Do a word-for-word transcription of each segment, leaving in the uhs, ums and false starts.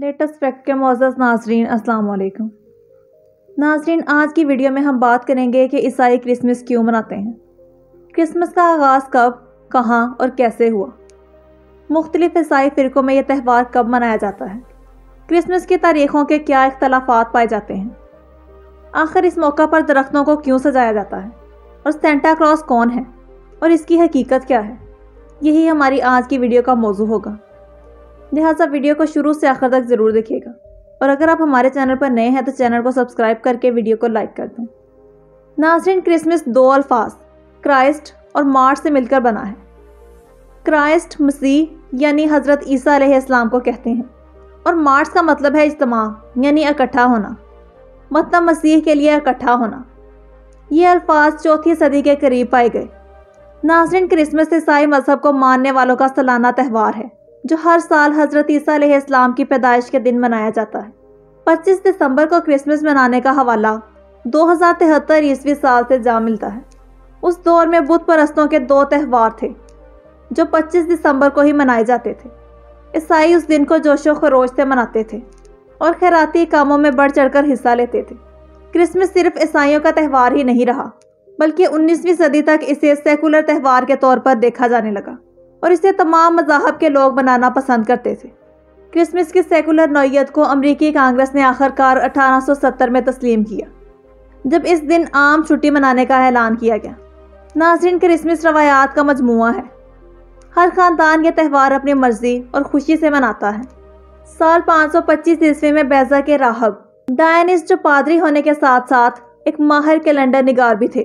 Latest fact के मोअज़्ज़ज़ नाज़रीन, अस्सलाम वालेकुम। नाज़रीन, आज की वीडियो में हम बात करेंगे कि ईसाई क्रिसमस क्यों मनाते हैं, क्रिसमस का आगाज़ कब, कहाँ और कैसे हुआ, मुख्तलिफ ईसाई फ़िरक़ों में यह त्यौहार कब मनाया जाता है, क्रिसमस की तारीख़ों के क्या इख्तलाफात पाए जाते हैं, आखिर इस मौका पर दरख्तों को क्यों सजाया जाता है और सेंटा क्लॉस कौन है और इसकी हकीकत क्या है। यही हमारी आज की वीडियो का मौजू होगा, लिहाजा वीडियो को शुरू से आखिर तक ज़रूर देखिएगा। और अगर आप हमारे चैनल पर नए हैं तो चैनल को सब्सक्राइब करके वीडियो को लाइक कर दें। नाज़रीन, क्रिसमस दो अल्फाज क्राइस्ट और मार्च से मिलकर बना है। क्राइस्ट मसीह यानी हज़रत ईसा अलैहिस्सलाम को कहते हैं और मार्च का मतलब है इज्तमा यानी इकट्ठा होना, मतलब मसीह के लिए इकट्ठा होना। ये अल्फाज चौथी सदी के करीब पाए गए। नाज़रीन, क्रिसमस ईसाई मजहब को मानने वालों का सालाना त्यौहार है जो हर साल हज़रत ईसा अलैहिस्सलाम की पैदाइश के दिन मनाया जाता है। पच्चीस दिसंबर को क्रिसमस मनाने का हवाला दो हज़ार तिहत्तर ईस्वी साल से जा मिलता है। उस दौर में बुत परस्तों के दो त्यौहार थे जो पच्चीस दिसंबर को ही मनाए जाते थे। ईसाई उस दिन को जोशो खरोश से मनाते थे और खैराती कामों में बढ़ चढ़कर हिस्सा लेते थे। क्रिसमस सिर्फ ईसाइयों का त्यौहार ही नहीं रहा, बल्कि उन्नीसवीं सदी तक इसे सेकुलर त्यौहार के तौर पर देखा जाने लगा और इसे तमाम मज़ाहब के लोग मनाना पसंद करते थे। क्रिसमस की सेकुलर नौइयत को अमरीकी कांग्रेस ने आखिरकार अठारह सौ सत्तर में तस्लीम किया, जब इस दिन आम छुट्टी मनाने का ऐलान किया गया। नाज़रीन, क्रिसमस रवायात का मजमुआ है। हर ख़ानदान यह त्यौहार अपनी मर्जी और खुशी से मनाता है। साल पाँच सौ पच्चीस ईस्वी में बैजा के राहब डायनिस, जो पादरी होने के साथ साथ एक माहिर कैलेंडर निगार भी थे,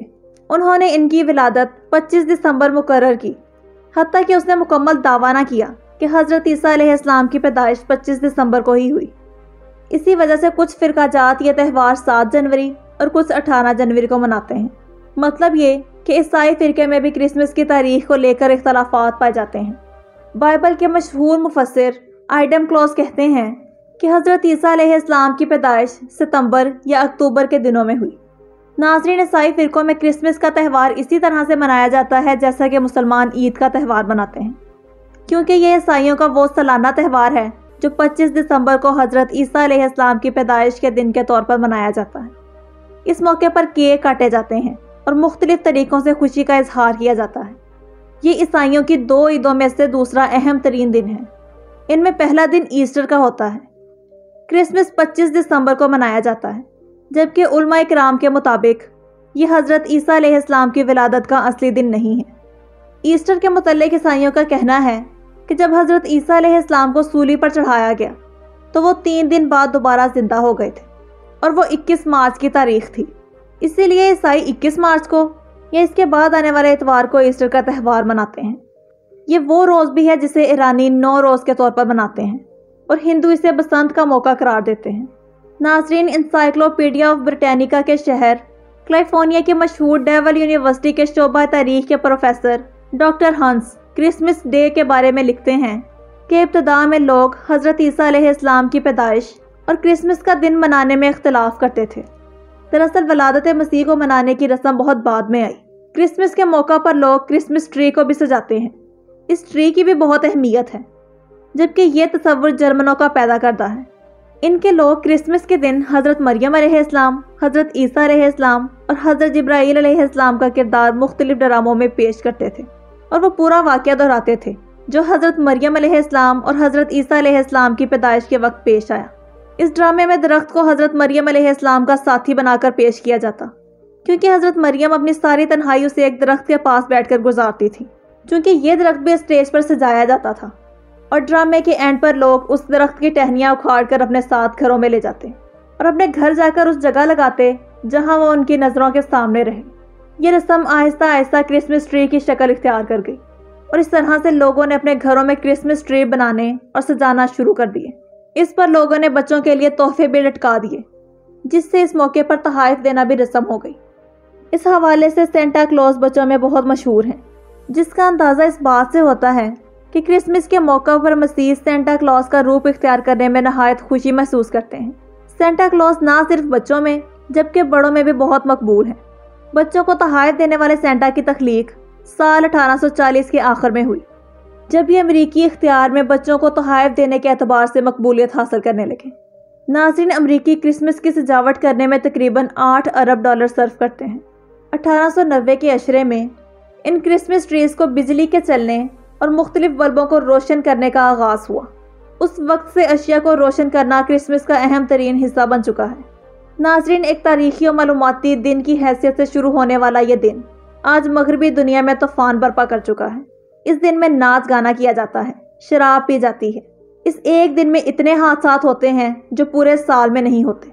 उन्होंने इनकी विलादत पच्चीस दिसंबर मुकर्रर की, हत्ता कि उसने मुकम्मल दावा ना किया कि हज़रत ईसा अलैहिस्सलाम की पैदाइश पच्चीस दिसंबर को ही हुई। इसी वजह से कुछ फ़िरकाजात ये त्यौहार सात जनवरी और कुछ अठारह जनवरी को मनाते हैं। मतलब ये कि ईसाई फ़िरके में भी क्रिसमस की तारीख को लेकर इख्तलाफात पाए जाते हैं। बाइबल के मशहूर मुफस्सिर एडम क्लॉस कहते हैं कि हज़रत ईसा अलैहिस्सलाम की पैदाइश सितंबर या अक्टूबर के दिनों में हुई। नाज़रीन, ईसाई फ़िरक़ों में क्रिसमस का त्यौहार इसी तरह से मनाया जाता है जैसा कि मुसलमान ईद का त्यौहार मनाते हैं, क्योंकि ये ईसाइयों का वो सालाना त्यौहार है जो पच्चीस दिसंबर को हज़रत ईसा अलैहिस्सलाम की पैदाइश के दिन के तौर पर मनाया जाता है। इस मौके पर केक काटे जाते हैं और मुख्तलिफ तरीक़ों से खुशी का इजहार किया जाता है। ये ईसाइयों की दो ईदों में से दूसरा अहम तरीन दिन है। इनमें पहला दिन ईस्टर का होता है। क्रिसमस पच्चीस दिसंबर को मनाया जाता है, जबकि उलमा कराम के मुताबिक ये हज़रत ईसा अलैहिस्सलाम की विलादत का असली दिन नहीं है। ईस्टर के मुतल्लिक़ ईसाइयों का कहना है कि जब हज़रत ईसा अलैहिस्सलाम को सूली पर चढ़ाया गया तो वो तीन दिन बाद दोबारा ज़िंदा हो गए थे और वो इक्कीस मार्च की तारीख़ थी। इसीलिए ईसाई इक्कीस मार्च को या इसके बाद आने वाले इतवार को ईस्टर का त्यौहार मनाते हैं। ये वो रोज़ भी है जिसे ईरानी नौ रोज़ के तौर पर मनाते हैं और हिंदू इसे बसंत का मौका करार देते हैं। नाज़रीन, इंसाइक्लोपीडिया ऑफ ब्रिटानिका के शहर कैलिफोर्निया के मशहूर डेवल यूनिवर्सिटी के शोबा तारीख के professor doctor Hans Christmas day के बारे में लिखते हैं कि इब्तदा में लोग हज़रत ईसा अलैहिस्सलाम की पैदाइश और क्रिसमस का दिन मनाने में इख्तलाफ करते थे। दरअसल वलादत मसीह को मनाने की रस्म बहुत बाद में आई। क्रिसमस के मौका पर लोग क्रिसमस ट्री को भी सजाते हैं। इस ट्री की भी बहुत अहमियत है, जबकि यह तस्वुर जर्मनों का पैदा करता है। इनके लोग क्रिसमस के दिन हज़रत मरियम अलैहिस्सलाम, हज़रत ईसा अलैहिस्सलाम और हज़रत जिब्राईल अलैहिस्सलाम का किरदार मुख्तलिफ ड्रामों में पेश करते थे और वो पूरा वाक़या दोहराते थे जो हज़रत मरियम अलैहिस्सलाम और हज़रत ईसा अलैहिस्सलाम की पैदाइश के वक्त पेश आया। इस ड्रामे में दरख्त को हज़रत मरियम अलैहिस्सलाम का साथी बनाकर पेश किया जाता, क्योंकि हज़रत मरियम अपनी सारी तन्हाई उसे एक दरख्त के पास बैठ कर गुजारती थी। चूँकि ये दरख्त भी स्टेज पर सजाया जाता था और ड्रामे के एंड पर लोग उस दरख्त की टहनियाँ उखाड़ कर अपने साथ घरों में ले जाते और अपने घर जाकर उस जगह लगाते जहाँ वो उनकी नज़रों के सामने रहे। ये रस्म आहिस्ता आहिस्ता क्रिसमस ट्री की शक्ल इख्तियार कर गई और इस तरह से लोगों ने अपने घरों में क्रिसमस ट्री बनाने और सजाना शुरू कर दिए। इस पर लोगों ने बच्चों के लिए तोहफे भी लटका दिए, जिससे इस मौके पर तोहफे देना भी रस्म हो गई। इस हवाले से सेंटा क्लॉज बच्चों में बहुत मशहूर हैं, जिसका अंदाज़ा इस बात से होता है कि क्रिसमस के मौका पर मसीह सेंटा क्लॉस का रूप इख्तियार करने में नहायत खुशी महसूस करते हैं। सेंटा क्लॉस ना सिर्फ बच्चों में जबकि बड़ों में भी बहुत मकबूल है। बच्चों को तोहफे देने वाले सेंटा की तख्लीक साल अठारह सौ चालीस के आखिर में हुई जब ये अमरीकी इख्तियार में बच्चों को तोहफ़ देने के अतबार से मकबूलियत हासिल करने लगे। नाज़रीन, अमरीकी क्रिसमस की सजावट करने में तकरीबन आठ अरब डॉलर सर्फ करते हैं। अठारह सौ नब्बे के अशरे में इन क्रिसमस ट्रीज़ को बिजली के चलने और मुख्तलिफ बल्बों को रोशन करने का आगाज़ हुआ। उस वक्त से अशिया को रोशन करना क्रिसमस का अहम तरीन हिस्सा बन चुका है। नाज़रीन, एक तारीखी और मालूमाती दिन की हैसियत से शुरू होने वाला ये दिन आज मगरबी दुनिया में तूफ़ान बर्पा कर चुका है। इस दिन में नाच गाना किया जाता है, शराब पी जाती है। इस एक दिन में इतने हादसा होते हैं जो पूरे साल में नहीं होते।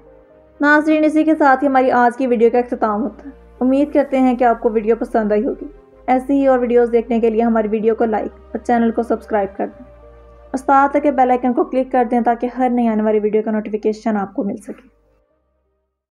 नाज़रीन, इसी के साथ ही हमारी आज की वीडियो का अख्तिताम होता है। उम्मीद करते हैं कि आपको वीडियो पसंद आई होगी। ऐसी ही और वीडियोस देखने के लिए हमारी वीडियो को लाइक और चैनल को सब्सक्राइब कर दें और साथ ही बेल आइकन को क्लिक कर दें ताकि हर नई आने वाली वीडियो का नोटिफिकेशन आपको मिल सके।